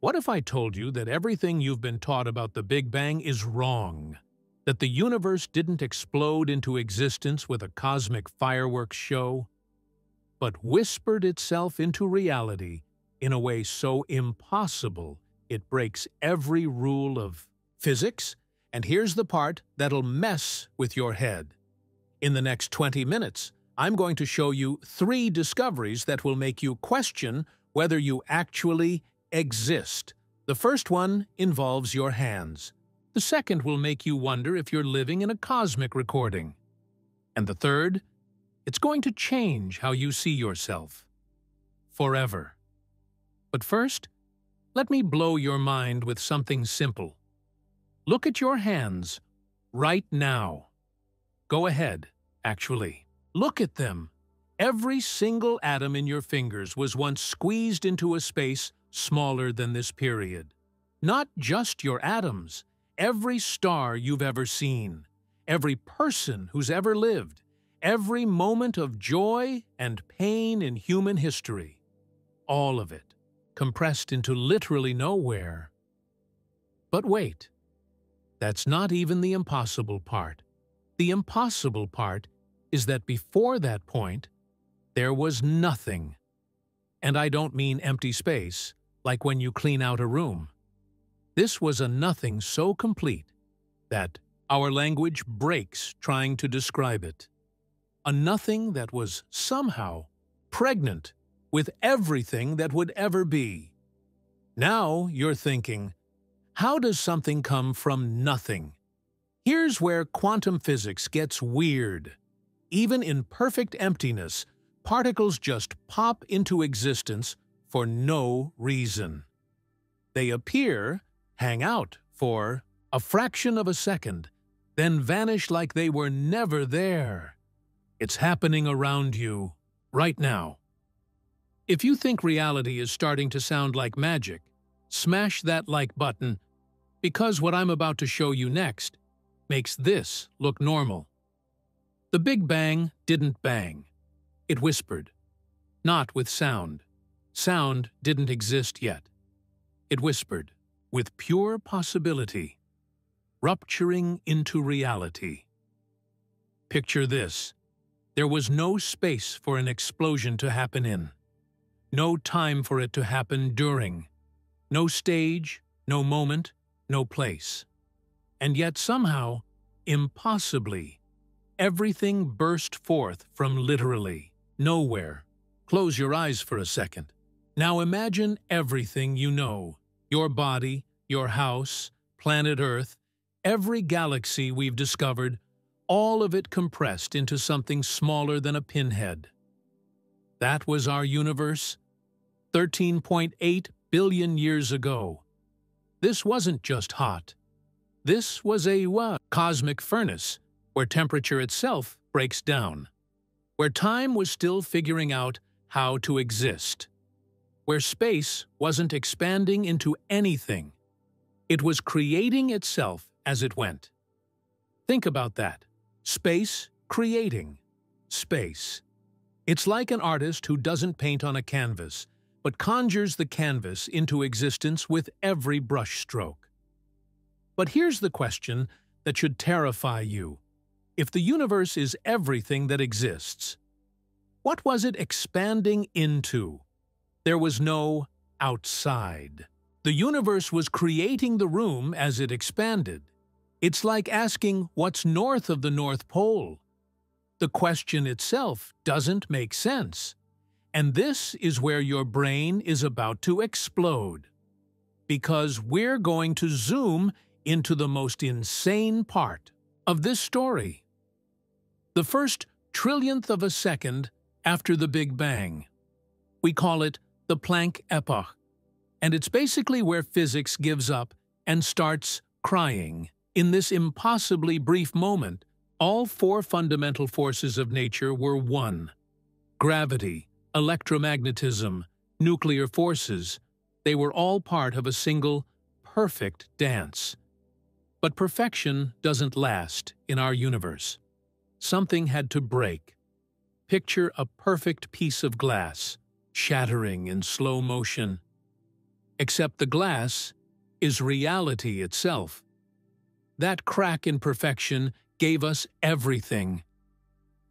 What if I told you that everything you've been taught about the Big Bang is wrong? That the universe didn't explode into existence with a cosmic fireworks show, but whispered itself into reality in a way so impossible it breaks every rule of physics? And here's the part that'll mess with your head. In the next 20 minutes, I'm going to show you 3 discoveries that will make you question whether you actually exist. The first one involves your hands. The second will make you wonder if you're living in a cosmic recording. And the third, it's going to change how you see yourself. Forever. But first, let me blow your mind with something simple. Look at your hands right now. Go ahead, actually. Look at them. Every single atom in your fingers was once squeezed into a space smaller than this period. Not just your atoms. Every star you've ever seen. Every person who's ever lived. Every moment of joy and pain in human history, all of it, compressed into literally nowhere. But wait, that's not even the impossible part. The impossible part is that before that point, there was nothing. And I don't mean empty space, like when you clean out a room. This was a nothing so complete that our language breaks trying to describe it. A nothing that was somehow pregnant with everything that would ever be. Now you're thinking, how does something come from nothing? Here's where quantum physics gets weird. Even in perfect emptiness, particles just pop into existence for no reason. They appear, hang out for a fraction of a second, then vanish like they were never there. It's happening around you, right now. If you think reality is starting to sound like magic, smash that like button, because what I'm about to show you next makes this look normal. The Big Bang didn't bang. It whispered. Not with sound. Sound didn't exist yet. It whispered with pure possibility, rupturing into reality. Picture this. There was no space for an explosion to happen in, no time for it to happen during, no stage, no moment, no place. And yet somehow, impossibly, everything burst forth from literally nowhere. Close your eyes for a second. Now imagine everything you know, your body, your house, planet Earth, every galaxy we've discovered, all of it compressed into something smaller than a pinhead. That was our universe 13.8 billion years ago. This wasn't just hot. This was a cosmic furnace where temperature itself breaks down, where time was still figuring out how to exist, where space wasn't expanding into anything. It was creating itself as it went. Think about that. Space creating space. It's like an artist who doesn't paint on a canvas, but conjures the canvas into existence with every brushstroke. But here's the question that should terrify you. If the universe is everything that exists, what was it expanding into? There was no outside. The universe was creating the room as it expanded. It's like asking what's north of the North Pole. The question itself doesn't make sense. And this is where your brain is about to explode. Because we're going to zoom into the most insane part of this story. The first trillionth of a second after the Big Bang. We call it the Planck epoch. And it's basically where physics gives up and starts crying. In this impossibly brief moment, all 4 fundamental forces of nature were one. Gravity, electromagnetism, nuclear forces, they were all part of a single, perfect dance. But perfection doesn't last in our universe. Something had to break. Picture a perfect piece of glass, shattering in slow motion. except the glass is reality itself. That crack in perfection gave us everything.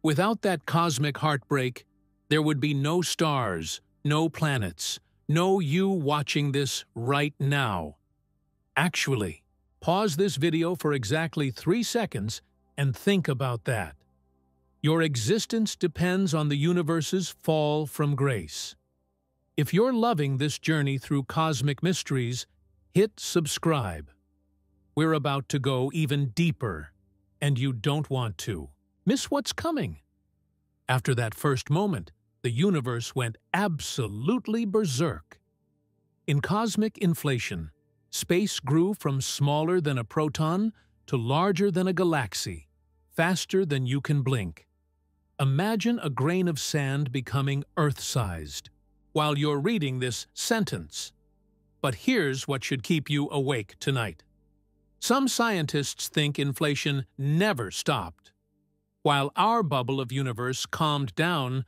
Without that cosmic heartbreak, there would be no stars, no planets, no you watching this right now. Actually, pause this video for exactly 3 seconds and think about that. Your existence depends on the universe's fall from grace. If you're loving this journey through cosmic mysteries, hit subscribe. We're about to go even deeper, and you don't want to miss what's coming. After that first moment, the universe went absolutely berserk. In cosmic inflation, space grew from smaller than a proton to larger than a galaxy, faster than you can blink. Imagine a grain of sand becoming Earth-sized while you're reading this sentence. But here's what should keep you awake tonight. Some scientists think inflation never stopped. While our bubble of universe calmed down,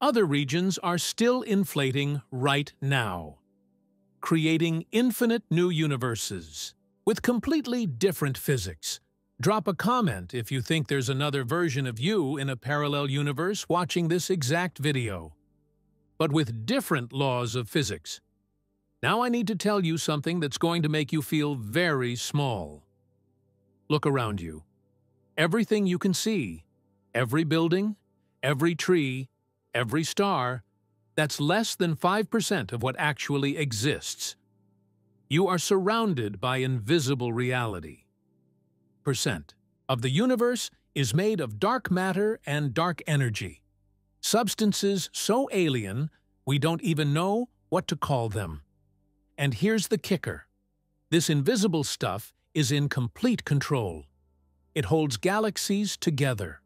other regions are still inflating right now, creating infinite new universes with completely different physics. Drop a comment if you think there's another version of you in a parallel universe watching this exact video, but with different laws of physics. Now I need to tell you something that's going to make you feel very small. Look around you. Everything you can see, every building, every tree, every star, that's less than 5% of what actually exists. You are surrounded by invisible reality. % of the universe is made of dark matter and dark energy, substances so alien we don't even know what to call them. And here's the kicker. This invisible stuff is in complete control. It holds galaxies together.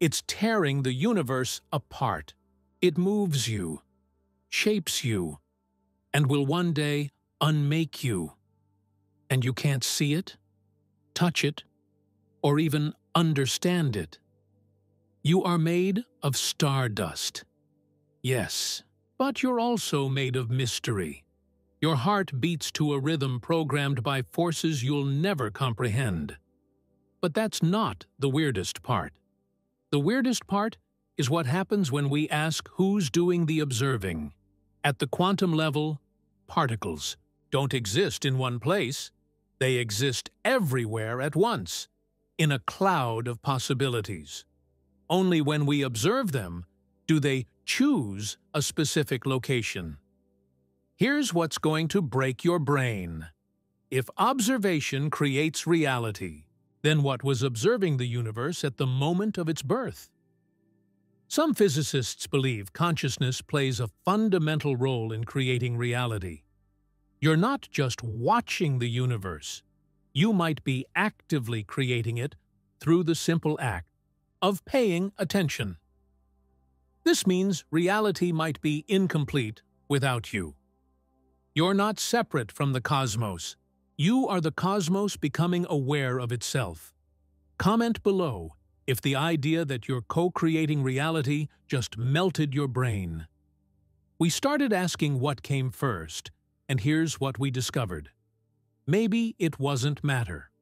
It's tearing the universe apart. It moves you, shapes you, and will one day unmake you. And you can't see it, touch it, or even understand it. You are made of stardust. Yes, but you're also made of mystery. Your heart beats to a rhythm programmed by forces you'll never comprehend. But that's not the weirdest part. The weirdest part is what happens when we ask who's doing the observing. At the quantum level, particles don't exist in one place. They exist everywhere at once, in a cloud of possibilities. Only when we observe them do they choose a specific location. Here's what's going to break your brain. If observation creates reality, then what was observing the universe at the moment of its birth? Some physicists believe consciousness plays a fundamental role in creating reality. You're not just watching the universe. You might be actively creating it through the simple act of paying attention. This means reality might be incomplete without you. You're not separate from the cosmos. You are the cosmos becoming aware of itself. Comment below if the idea that you're co-creating reality just melted your brain. We started asking what came first, and here's what we discovered. Maybe it wasn't matter,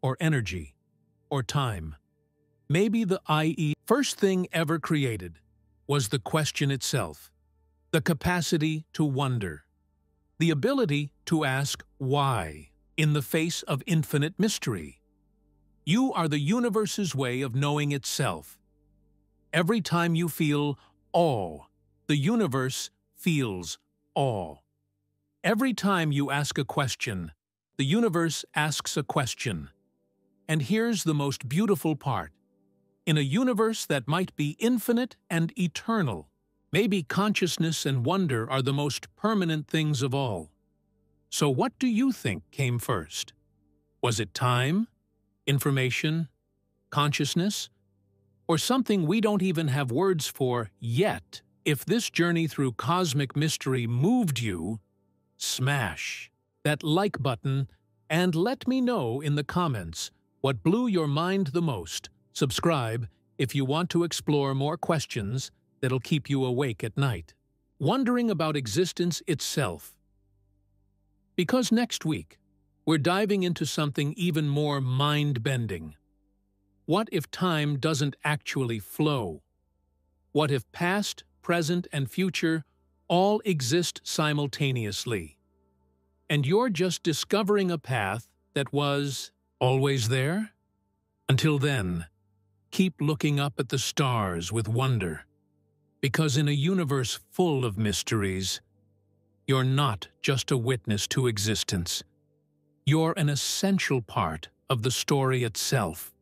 or energy, or time. Maybe the first thing ever created was the question itself, the capacity to wonder. The ability to ask why in the face of infinite mystery. You are the universe's way of knowing itself. Every time you feel awe, the universe feels awe. Every time you ask a question, the universe asks a question. And here's the most beautiful part. In a universe that might be infinite and eternal, maybe consciousness and wonder are the most permanent things of all. So what do you think came first? Was it time, information, consciousness, or something we don't even have words for yet? If this journey through cosmic mystery moved you, smash that like button and let me know in the comments what blew your mind the most. Subscribe if you want to explore more questions that'll keep you awake at night, wondering about existence itself. Because next week, we're diving into something even more mind-bending. What if time doesn't actually flow? What if past, present, and future all exist simultaneously? And you're just discovering a path that was always there? Until then, keep looking up at the stars with wonder, because in a universe full of mysteries, you're not just a witness to existence. You're an essential part of the story itself.